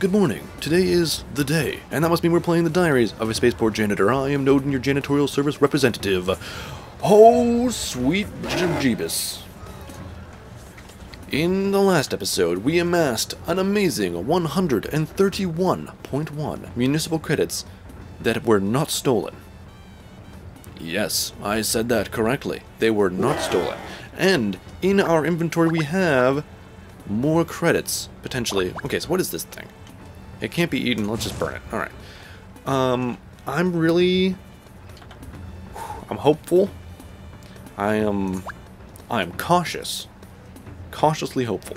Good morning, today is the day, and that must mean we're playing the Diaries of a Spaceport Janitor. I am Noden, your janitorial service representative. Oh, sweet jeebus. In the last episode, we amassed an amazing 131.1 municipal credits that were not stolen. Yes, I said that correctly. They were not stolen. And in our inventory we have more credits, potentially. Okay, so what is this thing? It can't be eaten, let's just burn it. Alright. I'm hopeful. I am cautious. Cautiously hopeful.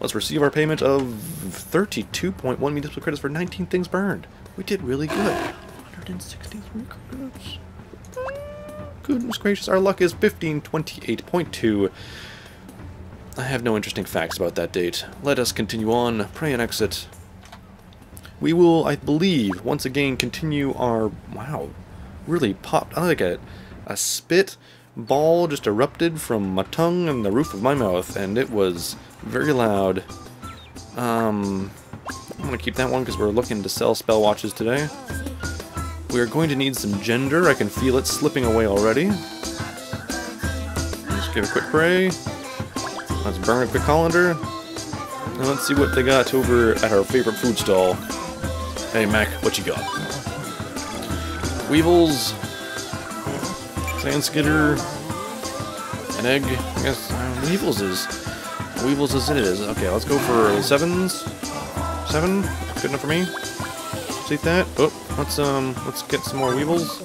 Let's receive our payment of 32.1 municipal credits for 19 things burned. We did really good. 163 credits. Goodness gracious, our luck is 1528.2. I have no interesting facts about that date. Let us continue on. Pray and exit. We will, I believe, once again continue our... Wow. Really popped. I like a spit ball just erupted from my tongue and the roof of my mouth, and it was very loud. I'm going to keep that one because we're looking to sell spell watches today. We are going to need some gender. I can feel it slipping away already. Just give a quick pray. Let's burn up the colander. And let's see what they got over at our favorite food stall. Hey, Mac, what you got? Weevils, sand skidder, an egg. I guess weevils is it is. Okay, let's go for sevens. Seven, good enough for me. Let's eat that. Oh, let's get some more weevils.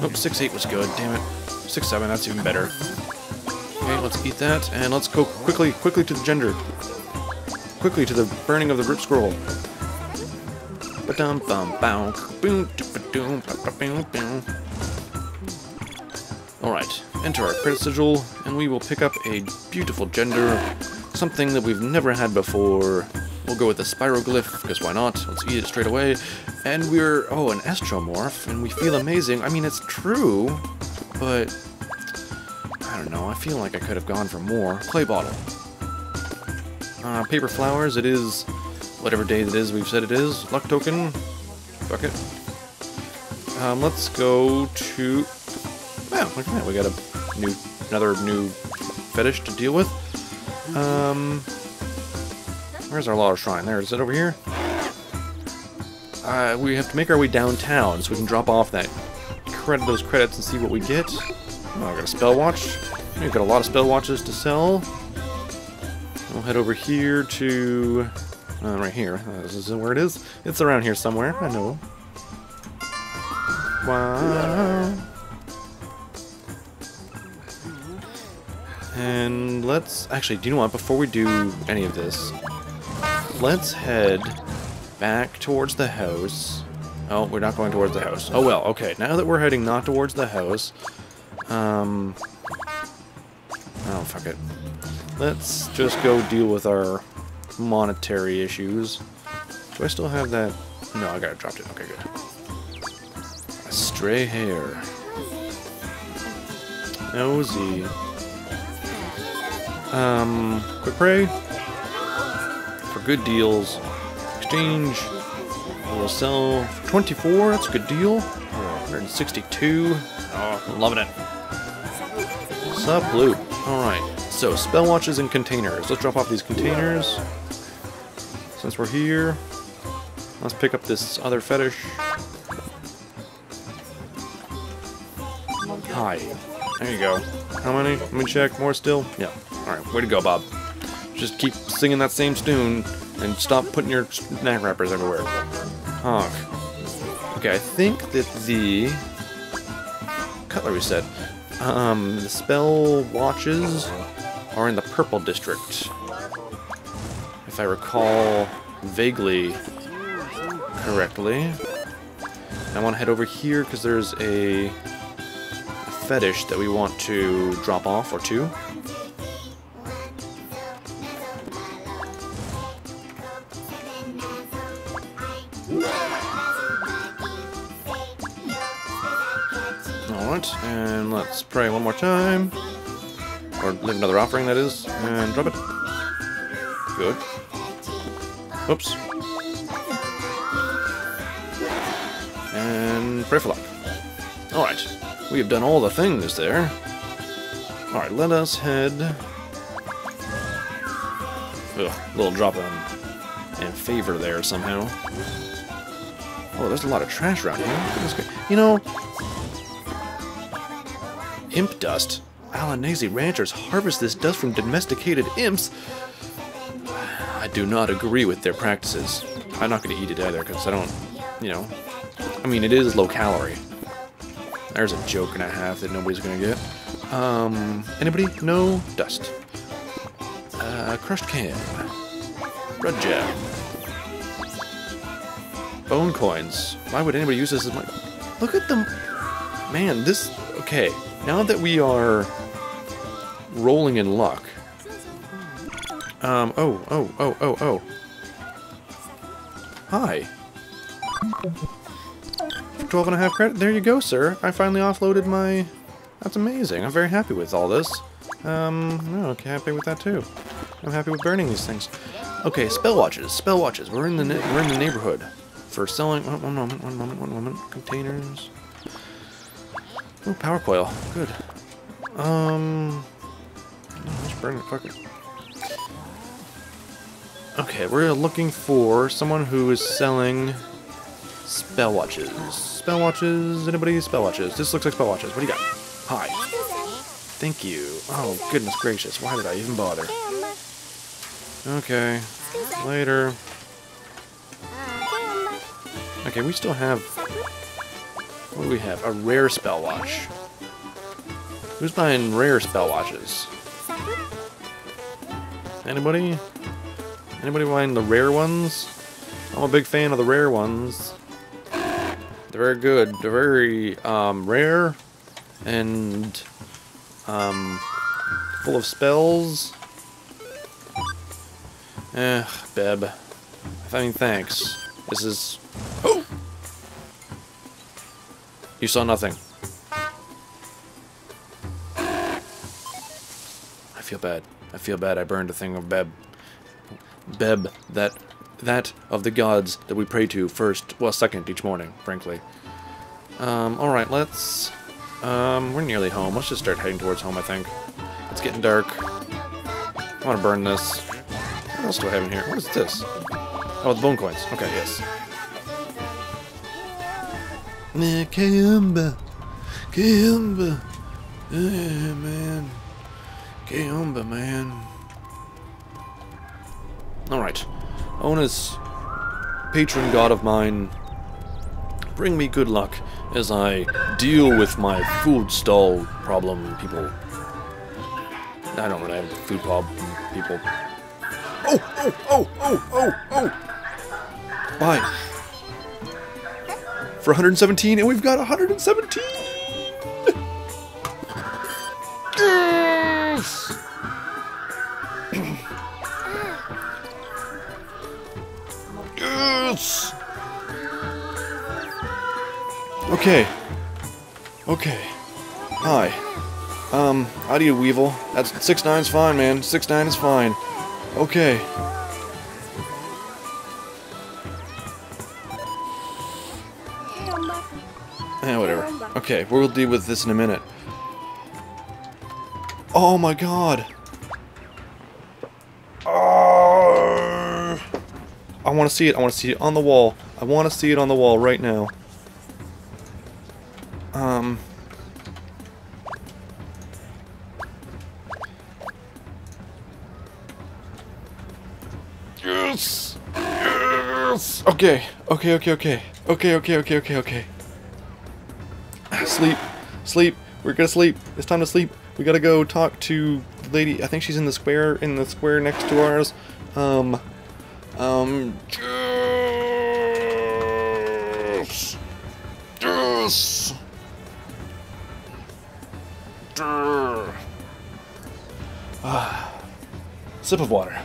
Oh, 6-8 was good. Damn it. 6-7, that's even better. Okay, let's eat that, and let's go quickly to the gender. Quickly to the burning of the root scroll. Alright, enter our credit sigil, and we will pick up a beautiful gender. Something that we've never had before. We'll go with the Spiroglyph, because why not? Let's eat it straight away. And we're... Oh, an Astromorph, and we feel amazing. I mean, it's true, but... I don't know, I feel like I could have gone for more. Clay bottle. Paper flowers, it is whatever day it is we've said it is. Luck token. Bucket. Let's go to... Wow, look at that, we got another new fetish to deal with. Where's our Lawler Shrine? There, is it over here? We have to make our way downtown so we can drop off those credits and see what we get. Oh, I got a spell watch. We've got a lot of spell watches to sell. We'll head over here to... right here. This isn't where it is. It's around here somewhere. I know. Wow. And let's... Actually, do you know what? Before we do any of this, let's head back towards the house. Oh, we're not going towards the house. Oh, well. Okay, now that we're heading not towards the house... Oh, fuck it. Let's just go deal with our monetary issues. Do I still have that? No, I gotta drop it. Okay, good. A stray hair. Nosy. Quick pray. For good deals. Exchange. We'll sell 24. That's a good deal. 162. Oh, loving it. Sub blue. Alright, so spell watches and containers. Let's drop off these containers. Since we're here, let's pick up this other fetish. Hi. There you go. How many? Let me check. More still? Yeah. Alright, way to go, Bob. Just keep singing that same tune and stop putting your snack wrappers everywhere. Honk. Okay, I think that the... Cutlery set. The spell watches are in the purple district. If I recall vaguely correctly. And I want to head over here because there's a fetish that we want to drop off or two. And let's pray one more time, or live another offering that is, and drop it. Good. Oops. And pray for luck. Alright, we have done all the things there. Alright, let us head... Ugh, little drop in favor there somehow. Oh, there's a lot of trash around here. You know... Imp dust. Alanazi ranchers harvest this dust from domesticated imps. I do not agree with their practices. I'm not going to eat it either, because I don't, you know... I mean, it is low calorie. There's a joke and a half that nobody's going to get. Anybody? No? Dust. Crushed can. Red jab. Bone coins. Why would anybody use this as much? Look at them. Man, this... Okay. Now that we are rolling in luck. Hi. 12.5 credit. There you go, sir. I finally offloaded my... That's amazing. I'm very happy with all this. Okay, happy with that too. I'm happy with burning these things. Okay, spell watches. Spell watches. We're in the neighborhood for selling. One moment. Containers. Oh, power coil. Good. Just burn it. Fuck it. Okay, we're looking for someone who is selling spell watches. Spell watches. Anybody? Spell watches. This looks like spell watches. What do you got? Hi. Thank you. Oh, goodness gracious. Why did I even bother? Okay. Later. Okay, we still have... What do we have? A rare spell watch. Who's buying rare spell watches? Anybody? Anybody buying the rare ones? I'm a big fan of the rare ones. They're very good. They're very rare and... full of spells. Beb. I mean, thanks. This is... Oh! You saw nothing. I feel bad. I burned a thing of Beb. Beb, that of the gods that we pray to first, well, second each morning, frankly. Alright, let's... we're nearly home. Let's just start heading towards home, I think. It's getting dark. I want to burn this. What else do I have in here? What is this? Oh, it's bone coins. Okay, yes. Kiumba. Yeah, man. Kiumba, man. Alright. Onus, patron god of mine, bring me good luck as I deal with my food stall problem, people. I don't really have a food problem, people. Oh! Bye. For 117, and we've got 117! Yes! Yes! Okay. Hi. How do you weevil? That's 6'9's fine, man. 6'9 is fine. Okay. Whatever. Okay, we'll deal with this in a minute. Oh my god. I want to see it. On the wall. I want to see it on the wall right now. Yes! Yes! Okay. Sleep. We're gonna sleep. It's time to sleep. We gotta go talk to the lady. I think she's in the square, next to ours. Yes! Yes! Sip of water.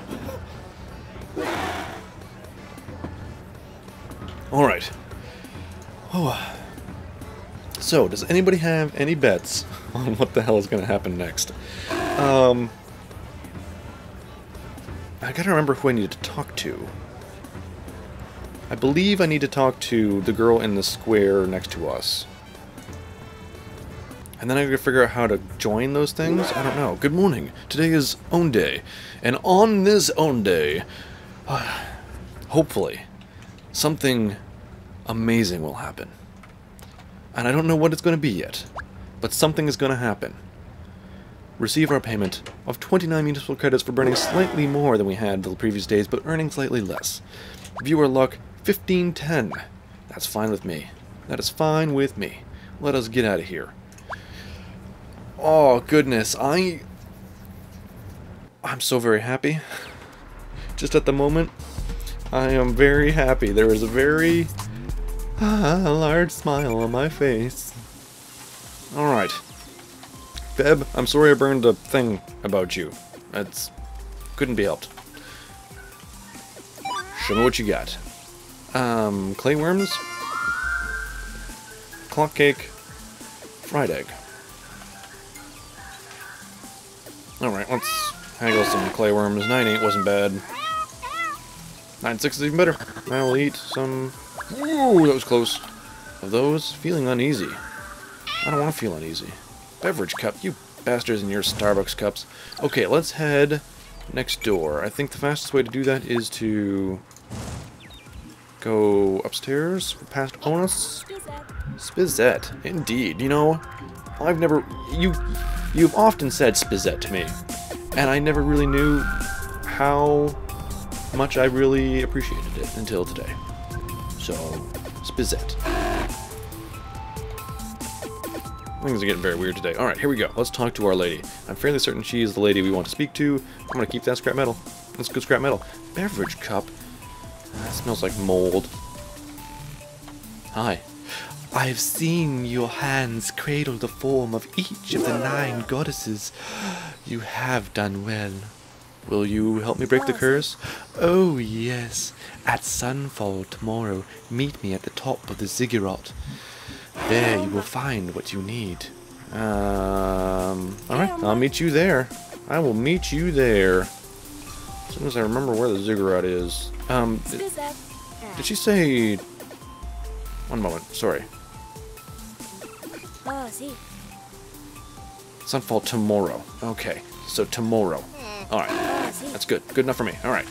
Alright. Oh. So, does anybody have any bets on what the hell is going to happen next? I gotta remember who I need to talk to. I believe I need to talk to the girl in the square next to us. And then I gotta figure out how to join those things? I don't know. Good morning. Today is Own Day. And on this Own Day, hopefully, something amazing will happen. And I don't know what it's going to be yet, but something is going to happen. Receive our payment of 29 municipal credits for burning slightly more than we had the previous days, but earning slightly less. Viewer luck, 1510. That's fine with me. That is fine with me. Let us get out of here. Oh, goodness. I'm so very happy. Just at the moment, I am very happy. There is a very large smile on my face. Alright. Beb, I'm sorry I burned a thing about you. That's couldn't be helped. Show me what you got. Clay worms? Clock cake? Fried egg. Alright, let's haggle some clay worms. 9-8 wasn't bad. 9-6 is even better. I will eat some... Ooh, that was close. Of those, feeling uneasy. I don't want to feel uneasy. Beverage cup, you bastards in your Starbucks cups. Okay, let's head next door. I think the fastest way to do that is to go upstairs, past Onus. Spizette, indeed. You know, I've never... You've often said Spizette to me, and I never really knew how much I really appreciated it until today. So, Spizette. Things are getting very weird today. Alright, here we go. Let's talk to our lady. I'm fairly certain she is the lady we want to speak to. I'm going to keep that scrap metal. Let's go scrap metal. Beverage cup. That smells like mold. Hi. I've seen your hands cradle the form of each of the 9 goddesses. You have done well. Will you help me break the curse? Oh, yes. At sunfall tomorrow, meet me at the top of the ziggurat. There you will find what you need. Alright, I'll meet you there. I will meet you there. As soon as I remember where the ziggurat is. Did she say... One moment, sorry. Sunfall tomorrow. Okay, so tomorrow. Alright, that's good. Good enough for me. Alright.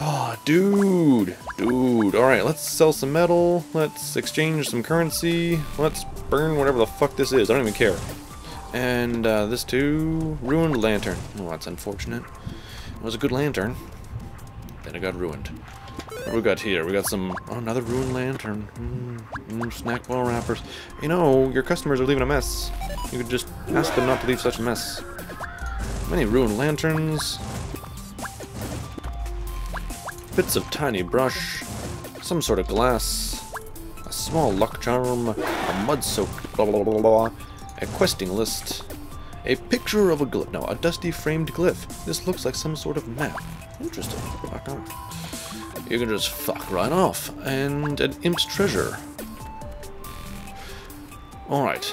Oh, dude. Dude. Alright, let's sell some metal. Let's exchange some currency. Let's burn whatever the fuck this is. I don't even care. And this too. Ruined lantern. Oh, that's unfortunate. It was a good lantern. Then it got ruined. What do we got here? We got some... Oh, another ruined lantern. Snack ball wrappers. You know, your customers are leaving a mess. You could just ask them not to leave such a mess. Many ruined lanterns. Bits of tiny brush. Some sort of glass. A small luck charm. A mud-soaked blah blah blah blah. A questing list. A picture of a glyph. No, a dusty framed glyph. This looks like some sort of map. Interesting. Fuck off. You can just fuck right off. And an imp's treasure. Alright.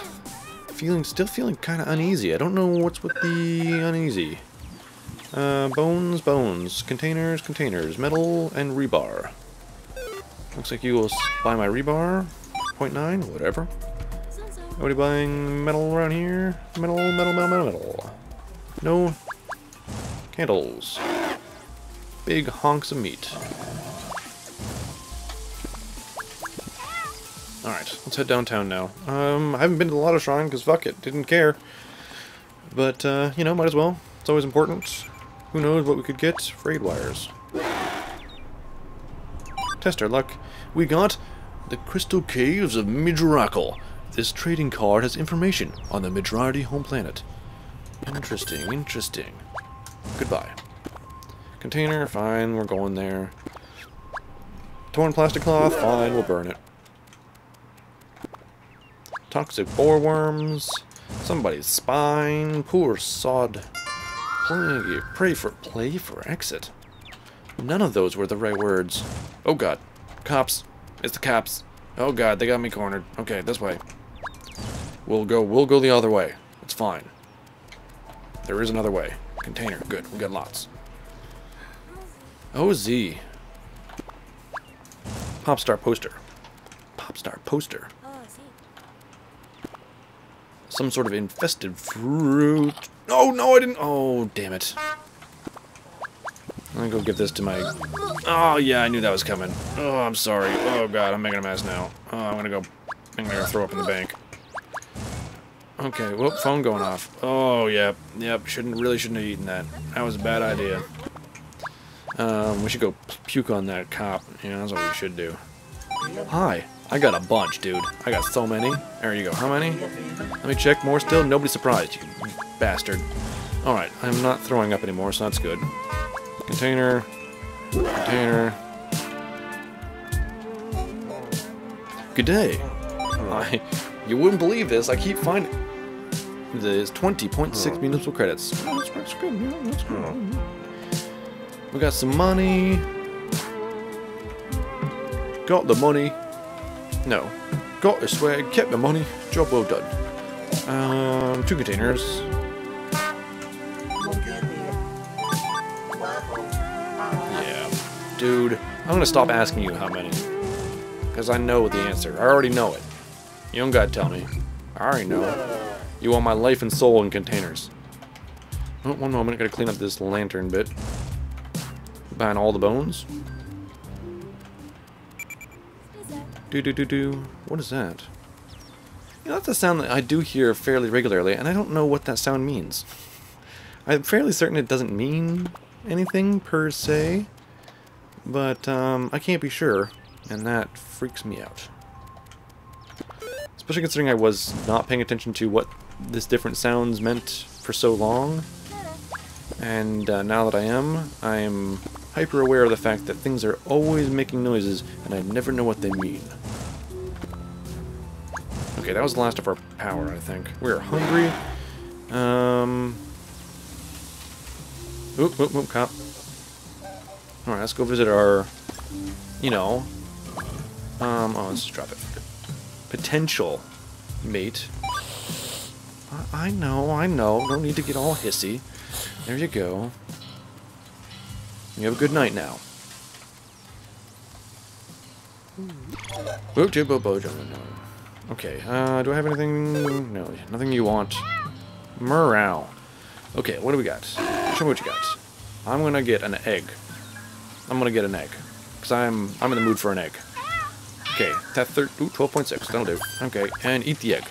Still feeling kind of uneasy. I don't know what's with the uneasy. Bones. Containers. Metal and rebar. Looks like you will buy my rebar. 0.9, whatever. Nobody buying metal around here? Metal. No. Candles. Big honks of meat. Alright, let's head downtown now. I haven't been to the Lotto Shrine, because fuck it, didn't care. But, you know, might as well. It's always important. Who knows what we could get? Frayed wires. Test our luck. We got the Crystal Caves of Midrackle. This trading card has information on the Midrardi home planet. Interesting. Goodbye. Container, fine, we're going there. Torn plastic cloth, fine, we'll burn it. Toxic boar worms, somebody's spine, poor sod. Pray for exit. None of those were the right words. Oh god, cops! It's the cops! Oh god, they got me cornered. Okay, this way. We'll go the other way. It's fine. There is another way. Container, good. We got lots. OZ. Popstar poster. Popstar poster. Some sort of infested fruit. Oh, no, I didn't. Oh, damn it. I'll go give this to my... Oh, yeah, I knew that was coming. Oh, I'm sorry. Oh, God, I'm making a mess now. Oh, I'm gonna go throw up in the bank. Okay, whoop, phone going off. Oh, yep, yep, really shouldn't have eaten that. That was a bad idea. We should go puke on that cop. Yeah, that's what we should do. Hi. I got a bunch, dude. I got so many. There you go. How many? Let me check. More still? Nobody surprised, you bastard. Alright, I'm not throwing up anymore, so that's good. Container. Container. Good day. You wouldn't believe this. I keep finding... There's 20.6 municipal credits. That's good. Yeah, that's good. We got some money. Got the money. No. Got the swag, kept the money, job well done. 2 containers. Yeah. Dude, I'm gonna stop asking you how many. Because I know the answer. I already know it. You don't gotta tell me. I already know. You want my life and soul in containers. Oh, one moment, I gotta clean up this lantern bit. Buying all the bones. Do-do-do-do. What is that? You know, that's a sound that I do hear fairly regularly, and I don't know what that sound means. I'm fairly certain it doesn't mean anything, per se. But, I can't be sure, and that freaks me out. Especially considering I was not paying attention to what this different sounds meant for so long. And, now that I am hyper aware of the fact that things are always making noises, and I never know what they mean. Okay, that was the last of our power, I think. We are hungry. Oop, oop, oop, cop. Alright, let's go visit our... You know... Oh, let's just drop it. Potential mate. I know. Don't need to get all hissy. There you go. You have a good night now. Okay, do I have anything? No, nothing you want. Morale. Okay, what do we got? Show me what you got. I'm gonna get an egg. Because I'm in the mood for an egg. Okay, that 12.6, that'll do. Okay, and eat the egg.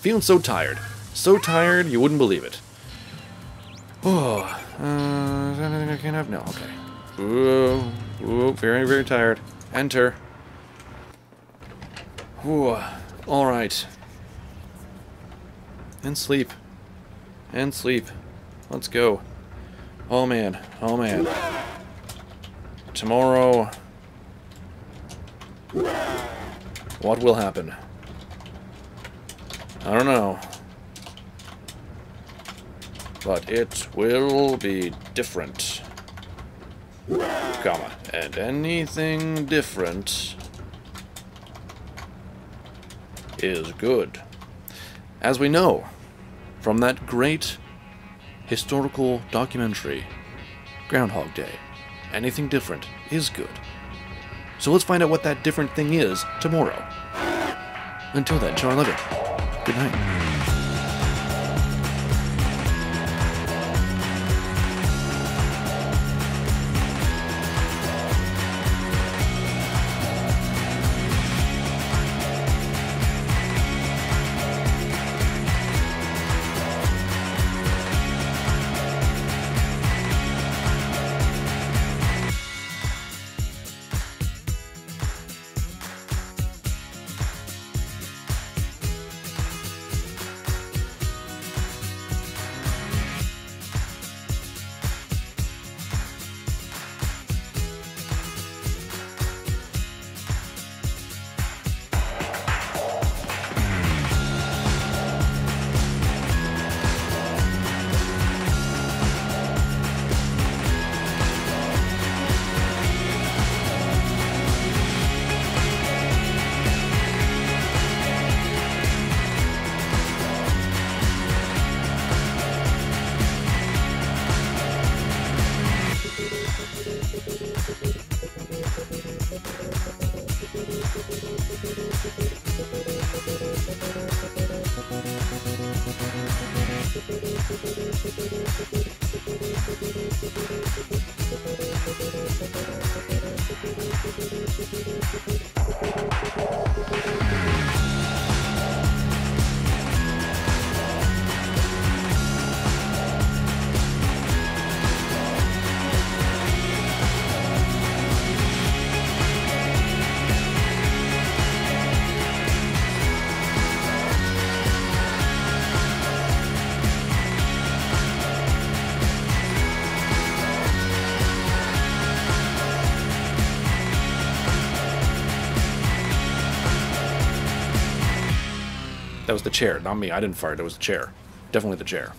Feeling so tired. So tired, you wouldn't believe it. Oh, is there anything I can't have? No, okay. Whoa, whoa, very, very tired. Enter. Whoa, alright. And sleep. And sleep. Let's go. Oh man, oh man. Tomorrow... What will happen? I don't know. But it will be different, comma, and anything different is good. As we know from that great historical documentary, Groundhog Day, anything different is good. So let's find out what that different thing is tomorrow. Until then, John Lovett, good night. That was the chair, not me. I didn't fire it. It was the chair. Definitely the chair.